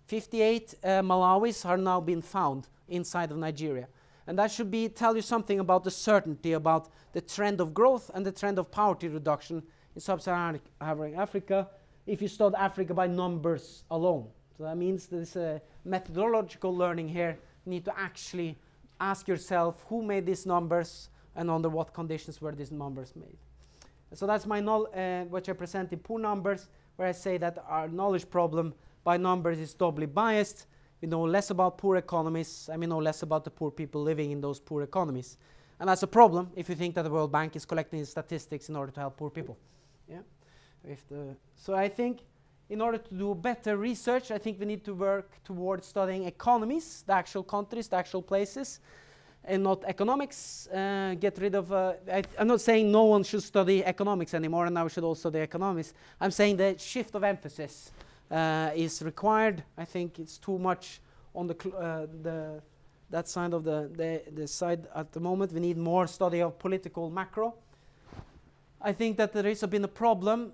fifty-eight uh, Malawis are now being found inside of Nigeria, and that should be tell you something about the certainty about the trend of growth and the trend of poverty reduction in sub-Saharan Africa. If you study Africa by numbers alone, so that means there's a methodological learning here. You need to actually ask yourself who made these numbers, and under what conditions were these numbers made. So that's my knowledge, uh, which I present in Poor Numbers, where I say that our knowledge problem by numbers is doubly biased. We know less about poor economies, and we know less about the poor people living in those poor economies. And that's a problem if you think that the World Bank is collecting statistics in order to help poor people. Yeah? If the so I think in order to do better research, I think we need to work towards studying economies, the actual countries, the actual places, and not economics. Uh, get rid of, uh, I, I'm not saying no one should study economics anymore, and now we should all study economics. I'm saying the shift of emphasis uh, is required. I think it's too much on the, uh, the that side of the, the, the side at the moment. We need more study of political macro. I think that there has been a problem uh,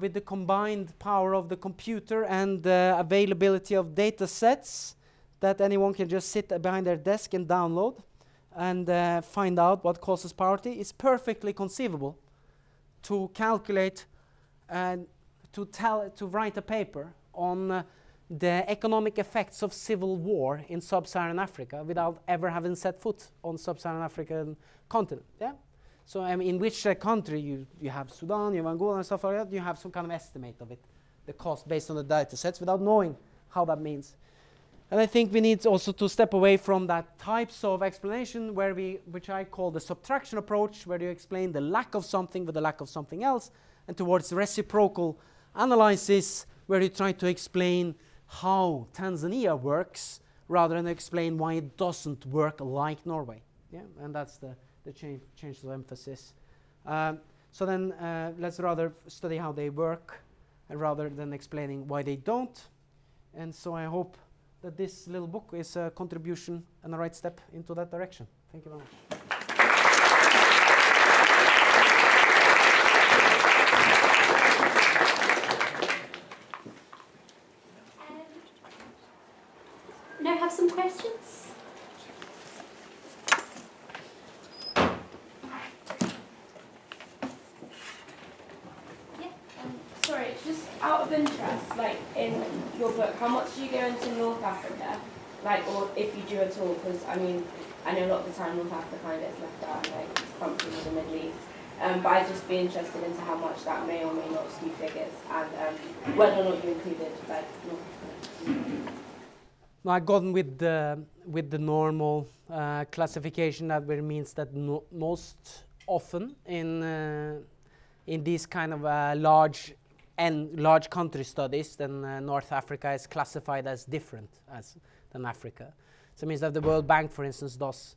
with the combined power of the computer and the availability of data sets that anyone can just sit behind their desk and download and uh, find out what causes poverty. It's perfectly conceivable to calculate and to tell, to write a paper on uh, the economic effects of civil war in sub-Saharan Africa without ever having set foot on sub-Saharan African continent. Yeah? So um, in which uh, country you, you have Sudan, you have Angola and stuff like that, you have some kind of estimate of it, the cost based on the data sets without knowing how that means. And I think we need also to step away from that types of explanation where we, which I call the subtraction approach, where you explain the lack of something with the lack of something else, and towards reciprocal analysis, where you try to explain how Tanzania works rather than explain why it doesn't work like Norway. Yeah, and that's the, the change, change of emphasis. Um, so then uh, let's rather study how they work and rather than explaining why they don't. And so I hope that this little book is a contribution and a right step into that direction. Thank you very much. Um, now have some questions? Yeah. Um, sorry, just out of interest, like in your book, how much do you go into North Africa, like, or if you do at all? Because I mean, I know a lot of the time North Africa kind of gets left out, like countries in the Middle East. Um, but I'd just be interested into how much that may or may not skew figures, and um, whether or not you included like North Africa. Now I've gone with the, with the normal uh, classification that means that no, most often in, uh, in these kind of uh, large and large country studies, then uh, North Africa is classified as different as than Africa. So it means that the World Bank, for instance, does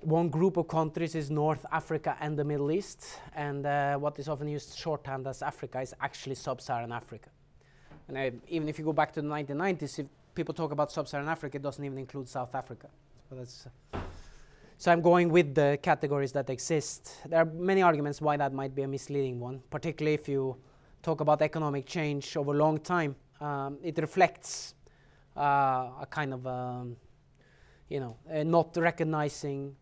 one group of countries is North Africa and the Middle East, and uh, what is often used shorthand as Africa is actually Sub-Saharan Africa. And uh, even if you go back to the nineteen nineties, if people talk about Sub-Saharan Africa, it doesn't even include South Africa. So, that's, uh, so I'm going with the categories that exist. There are many arguments why that might be a misleading one, particularly if you talk about economic change over a long time. Um, it reflects uh, a kind of, um, you know, uh, not recognizing,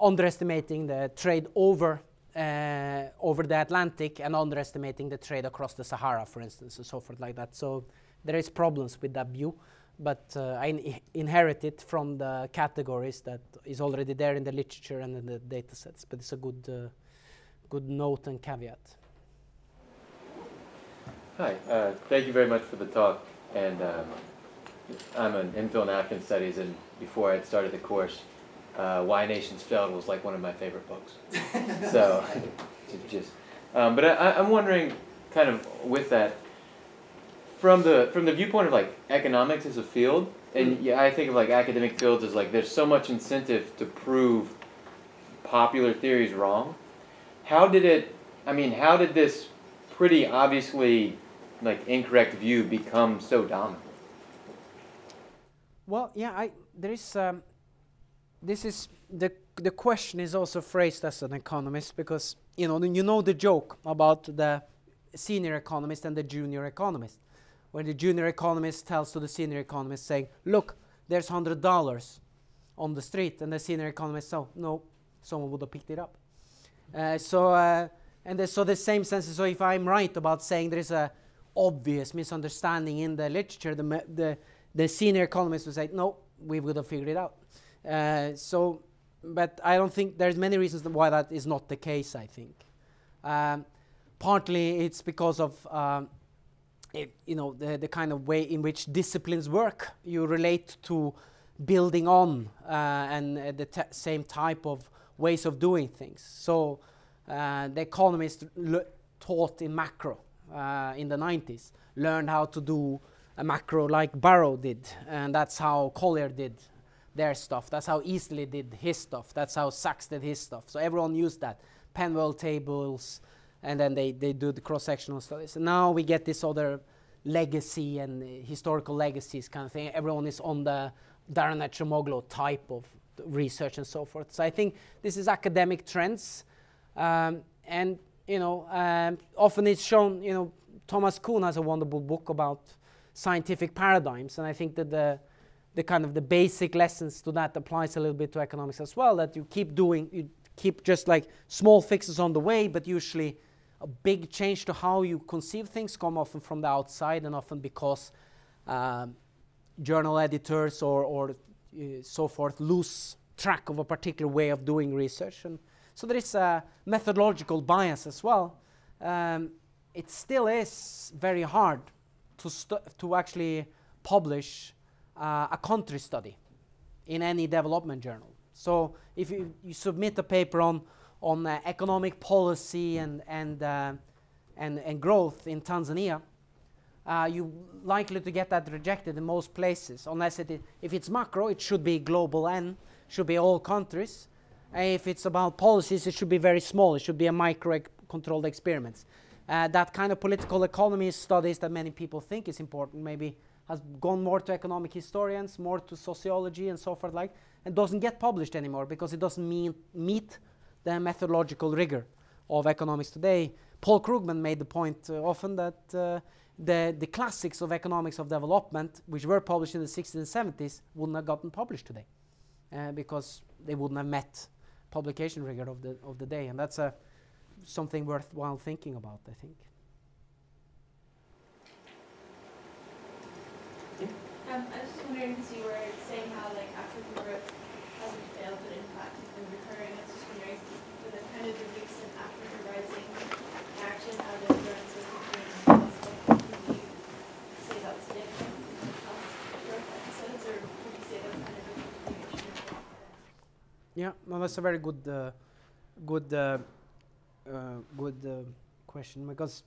underestimating the trade over uh, over the Atlantic and underestimating the trade across the Sahara, for instance, and so forth like that. So there is problems with that view, but uh, I in inherit it from the categories that is already there in the literature and in the data sets, but it's a good, uh, good note and caveat. Hi, uh, thank you very much for the talk. And um, I'm an infill and African studies, and before I had started the course, Uh, Why Nations Fail was like one of my favorite books. So, just, um, but I, I'm wondering, kind of with that, from the from the viewpoint of like economics as a field, and yeah, I think of like academic fields as like there's so much incentive to prove popular theories wrong. How did it? I mean, how did this pretty obviously like incorrect view become so dominant? Well, yeah, I there is. Um This is the the question is also phrased as an economist because you know you know the joke about the senior economist and the junior economist, when the junior economist tells to the senior economist saying, "Look, there's hundred dollars on the street," and the senior economist, "Oh no, someone would have picked it up." Uh, so uh, and the, so the same sense. So if I'm right about saying there is a obvious misunderstanding in the literature, the the the senior economist would say, "No, we would have figured it out." Uh, so, but I don't think there's many reasons why that is not the case, I think. Um, partly it's because of, um, it, you know, the, the kind of way in which disciplines work. You relate to building on uh, and uh, the t same type of ways of doing things. So uh, the economists taught in macro uh, in the nineties, learned how to do a macro like Barrow did, and that's how Collier did their stuff. That's how Eastley did his stuff. That's how Sachs did his stuff. So everyone used that. Penwell tables, and then they, they do the cross-sectional studies. And now we get this other legacy and uh, historical legacies kind of thing. Everyone is on the Daron Acemoglu type of research and so forth. So I think this is academic trends. Um, and, you know, um, often it's shown, you know, Thomas Kuhn has a wonderful book about scientific paradigms. And I think that the The kind of the basic lessons to that applies a little bit to economics as well, that you keep doing, you keep just like small fixes on the way, but usually a big change to how you conceive things come often from the outside, and often because um, journal editors or, or uh, so forth lose track of a particular way of doing research. And so there is a methodological bias as well. Um, it still is very hard to, stu to actually publish Uh, a country study in any development journal. So if you, you submit a paper on on uh, economic policy and and uh, and and growth in Tanzania, uh, you're likely to get that rejected in most places, unless it is, if it's macro, it should be global and should be all countries. And if it's about policies, it should be very small. It should be a micro-controlled experiments. Uh, that kind of political economy studies that many people think is important, maybe has gone more to economic historians, more to sociology and so forth like, and doesn't get published anymore because it doesn't mean, meet the methodological rigor of economics today. Paul Krugman made the point uh, often that uh, the, the classics of economics of development, which were published in the sixties and seventies, wouldn't have gotten published today uh, because they wouldn't have met publication rigor of the, of the day. And that's uh, something worthwhile thinking about, I think. Um, I was just wondering, because you were saying how like African growth hasn't failed, but in fact has been recurring. I was just wondering, with the kind of the recent Africa rising action, how does growth so different? Can you say that's different from past growth episodes, or Yeah, no, that's a very good, uh, good, uh, uh, good uh, question, because,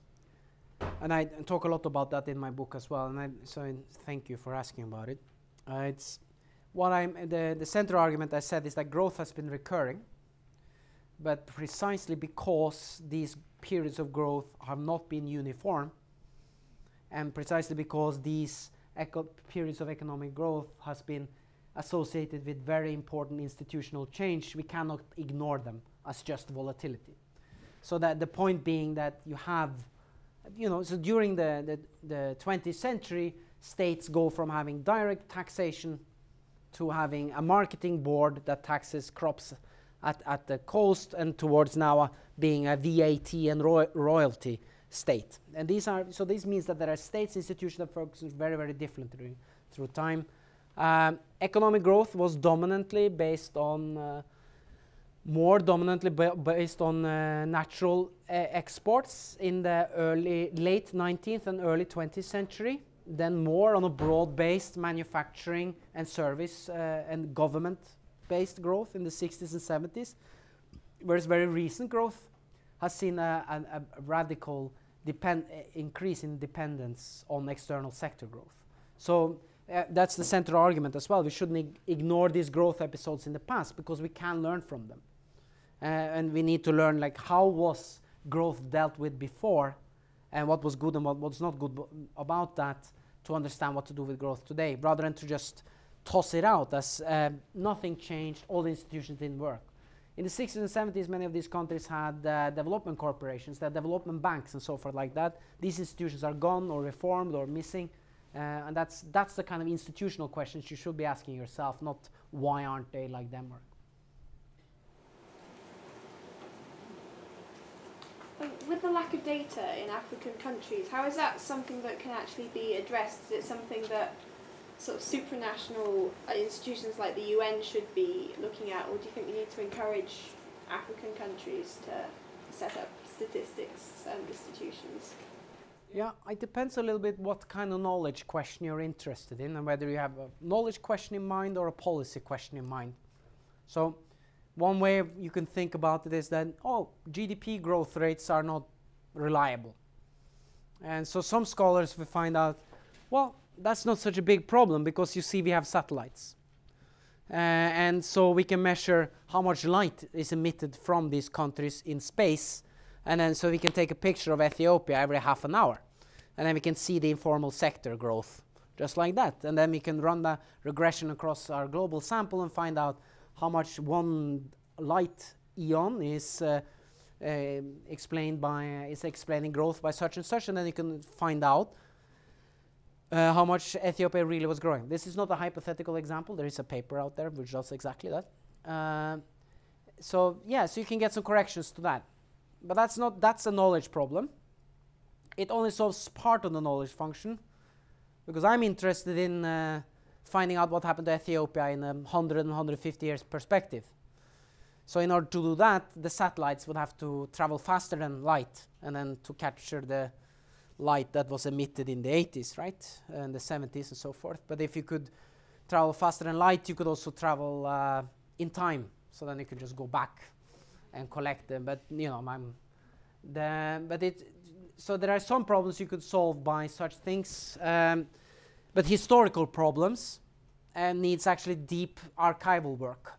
and I talk a lot about that in my book as well. And I, so in, thank you for asking about it. Uh, it's what I'm the the central argument I said is that growth has been recurring, but precisely because these periods of growth have not been uniform, and precisely because these eco periods of economic growth has been associated with very important institutional change, we cannot ignore them as just volatility. So that the point being that you have, you know, so during the, the, the twentieth century, states go from having direct taxation to having a marketing board that taxes crops at, at the coast, and towards now uh, being a V A T and ro royalty state. And these are, so this means that there are states, institutions that function very, very differently through time. Um, economic growth was dominantly based on, uh, more dominantly ba based on uh, natural uh, exports in the early, late nineteenth and early twentieth century, then more on a broad-based manufacturing and service uh, and government-based growth in the sixties and seventies, whereas very recent growth has seen a, a, a radical depend increase in dependence on external sector growth. So Uh, that's the central argument as well. We shouldn't ig ignore these growth episodes in the past, because we can learn from them. Uh, and we need to learn, like, how was growth dealt with before, and what was good and what was not good about that, to understand what to do with growth today, rather than to just toss it out as uh, nothing changed, all the institutions didn't work. In the sixties and seventies, many of these countries had uh, development corporations, that development banks and so forth like that. These institutions are gone or reformed or missing. Uh, and that's, that's the kind of institutional questions you should be asking yourself, not why aren't they like Denmark? With the lack of data in African countries, how is that something that can actually be addressed? Is it something that sort of supranational institutions like the U N should be looking at, or do you think we need to encourage African countries to set up statistics and institutions? Yeah, it depends a little bit what kind of knowledge question you're interested in, and whether you have a knowledge question in mind or a policy question in mind. So one way you can think about it is that, oh, G D P growth rates are not reliable. And so some scholars will find out, well, that's not such a big problem, because you see we have satellites. Uh, and so we can measure how much light is emitted from these countries in space. And then so we can take a picture of Ethiopia every half an hour. And then we can see the informal sector growth, just like that. And then we can run the regression across our global sample and find out how much one light eon is uh, uh, explained by, uh, is explaining growth by such and such. And then you can find out uh, how much Ethiopia really was growing. This is not a hypothetical example. There is a paper out there which does exactly that. Uh, so yeah, so you can get some corrections to that. But that's not, that's a knowledge problem. It only solves part of the knowledge function, because I'm interested in uh, finding out what happened to Ethiopia in a hundred and one hundred fifty years perspective. So in order to do that, the satellites would have to travel faster than light, and then to capture the light that was emitted in the eighties, right, and the seventies and so forth. But if you could travel faster than light, you could also travel uh, in time. So then you could just go back and collect them, but you know, I'm the, but it. So there are some problems you could solve by such things, um, but historical problems, and needs actually deep archival work.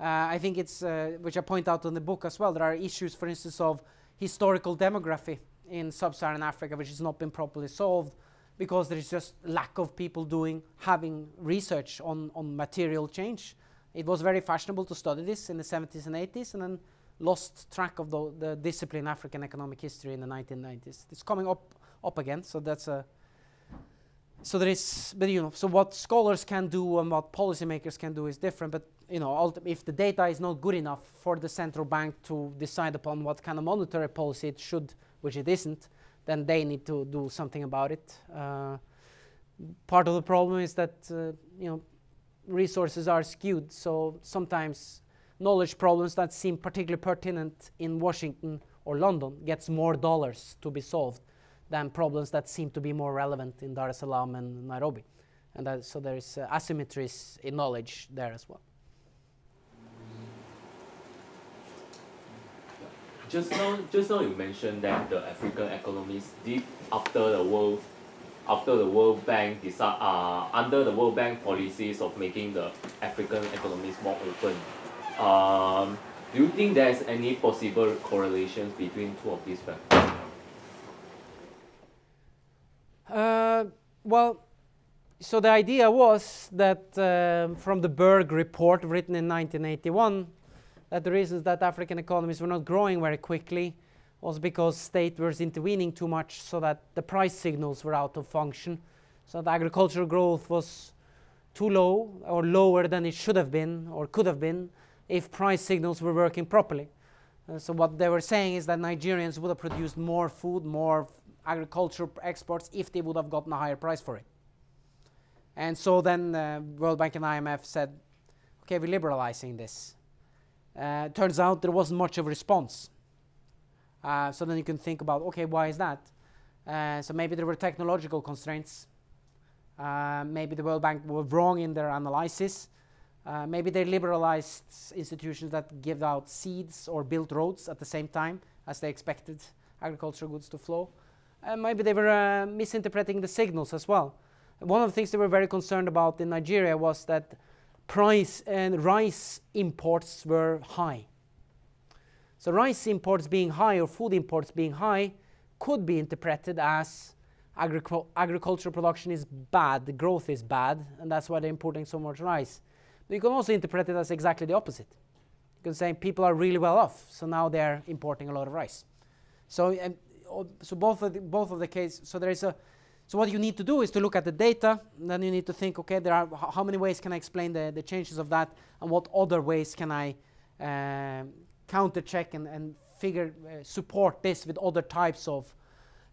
Uh, I think it's, uh, which I point out in the book as well. There are issues, for instance, of historical demography in sub-Saharan Africa, which has not been properly solved, because there is just lack of people doing having research on on material change. It was very fashionable to study this in the seventies and eighties, and then lost track of the, the discipline African economic history in the nineteen nineties. It's coming up up again, so that's a, so there is, but you know, so what scholars can do and what policymakers can do is different, but you know, if the data is not good enough for the central bank to decide upon what kind of monetary policy it should, which it isn't, then they need to do something about it. Uh, part of the problem is that, uh, you know, resources are skewed, so sometimes knowledge problems that seem particularly pertinent in Washington or London gets more dollars to be solved than problems that seem to be more relevant in Dar es Salaam and Nairobi. And that, so there is uh, asymmetries in knowledge there as well. just now, just now you mentioned that the African economies did after the world, after the World Bank decide, uh, under the World Bank policies of making the African economies more open. Um, do you think there's any possible correlations between two of these factors? Uh, well, so the idea was that uh, from the Berg report written in nineteen eighty-one, that the reasons that African economies were not growing very quickly was because state was intervening too much so that the price signals were out of function. So the agricultural growth was too low or lower than it should have been or could have been if price signals were working properly. Uh, so what they were saying is that Nigerians would have produced more food, more agricultural exports if they would have gotten a higher price for it. And so then uh, World Bank and I M F said, okay, we're liberalizing this. Uh, turns out there wasn't much of a response. Uh, so then you can think about, okay, why is that? Uh, so maybe there were technological constraints. Uh, maybe the World Bank were wrong in their analysis. Uh, maybe they liberalized institutions that give out seeds or built roads at the same time as they expected agricultural goods to flow. Uh, maybe they were uh, misinterpreting the signals as well. One of the things they were very concerned about in Nigeria was that price and rice imports were high. So rice imports being high or food imports being high could be interpreted as agric agricultural production is bad, the growth is bad, and that's why they're importing so much rice. But you can also interpret it as exactly the opposite. You can say people are really well off, so now they're importing a lot of rice. So, and, so both of the, both of the case, so there is a So what you need to do is to look at the data, and then you need to think, okay, there are how many ways can I explain the, the changes of that, and what other ways can I uh, counter-check and, and figure, uh, support this with other types of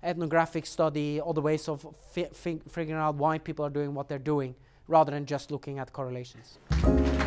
ethnographic study, other ways of fi fi figuring out why people are doing what they're doing, rather than just looking at correlations.